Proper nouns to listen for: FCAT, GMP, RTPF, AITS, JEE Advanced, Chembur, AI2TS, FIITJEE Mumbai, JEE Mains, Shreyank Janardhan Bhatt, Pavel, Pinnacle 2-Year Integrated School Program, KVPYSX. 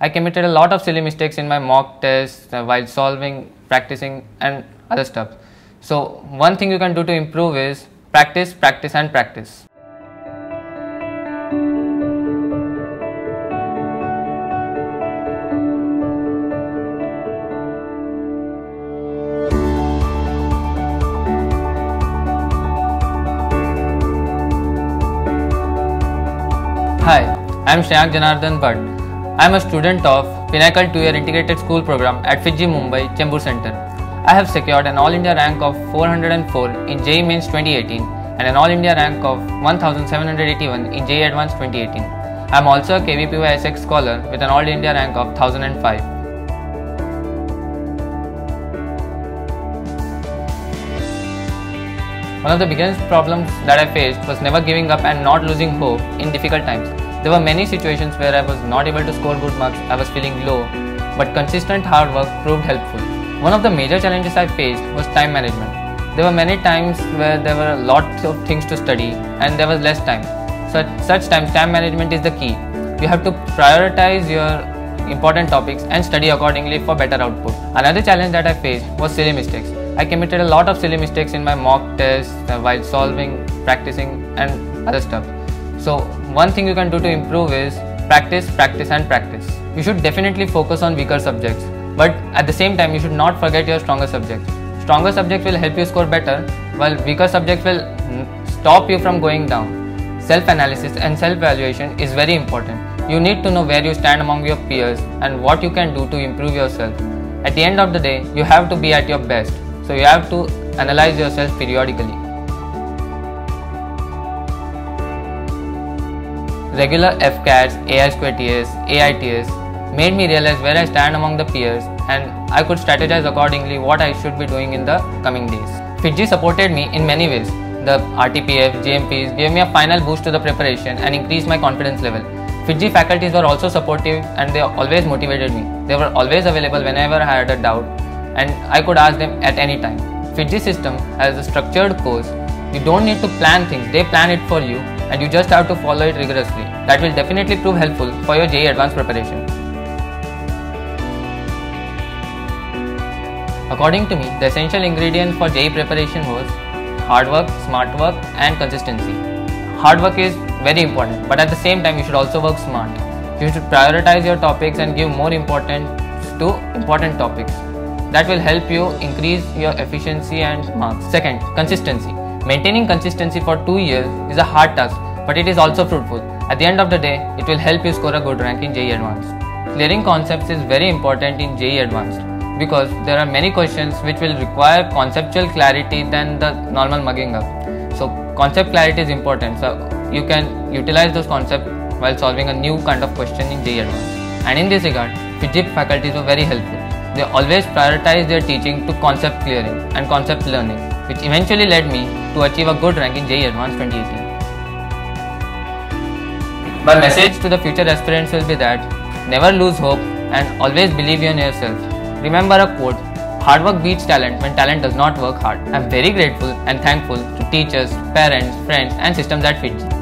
I committed a lot of silly mistakes in my mock tests while solving, practicing and other stuff. So one thing you can do to improve is practice, practice and practice. Hi, I am Shreyank Janardhan Bhatt. I am a student of Pinnacle 2-Year Integrated School Program at FIITJEE Mumbai, Chembur Center. I have secured an All India rank of 404 in JEE Mains 2018 and an All India rank of 1781 in JEE Advanced 2018. I am also a KVPYSX scholar with an All India rank of 1005. One of the biggest problems that I faced was never giving up and not losing hope in difficult times. There were many situations where I was not able to score good marks, I was feeling low, but consistent hard work proved helpful. One of the major challenges I faced was time management. There were many times where there were lots of things to study and there was less time. So at such times, time management is the key. You have to prioritize your important topics and study accordingly for better output. Another challenge that I faced was silly mistakes. I committed a lot of silly mistakes in my mock tests while solving, practicing and other stuff. So one thing you can do to improve is practice, practice and practice. You should definitely focus on weaker subjects, but at the same time you should not forget your stronger subjects. Stronger subjects will help you score better, while weaker subjects will stop you from going down. Self-analysis and self-evaluation is very important. You need to know where you stand among your peers and what you can do to improve yourself. At the end of the day, you have to be at your best. So you have to analyze yourself periodically. Regular FCATs, AI2TS, AITS made me realize where I stand among the peers and I could strategize accordingly what I should be doing in the coming days. FIITJEE supported me in many ways. The RTPF, GMPs gave me a final boost to the preparation and increased my confidence level. FIITJEE faculties were also supportive and they always motivated me. They were always available whenever I had a doubt, and I could ask them at any time. FIITJEE system has a structured course. You don't need to plan things, they plan it for you and you just have to follow it rigorously. That will definitely prove helpful for your JEE Advanced preparation. According to me, the essential ingredient for JEE preparation was hard work, smart work and consistency. Hard work is very important, but at the same time you should also work smart. You should prioritize your topics and give more importance to important topics. That will help you increase your efficiency and marks. Second, consistency. Maintaining consistency for 2 years is a hard task, but it is also fruitful. At the end of the day, it will help you score a good rank in JEE Advanced. Clearing concepts is very important in JEE Advanced because there are many questions which will require conceptual clarity than the normal mugging up. So concept clarity is important. So you can utilize those concepts while solving a new kind of question in JEE Advanced. And in this regard, FIITJEE faculties were very helpful. They always prioritize their teaching to concept clearing and concept learning, which eventually led me to achieve a good rank in JEE Advanced 2018. My message to the future aspirants will be that never lose hope and always believe in yourself. Remember a quote, hard work beats talent when talent does not work hard. I am very grateful and thankful to teachers, parents, friends and systems at FIITJEE.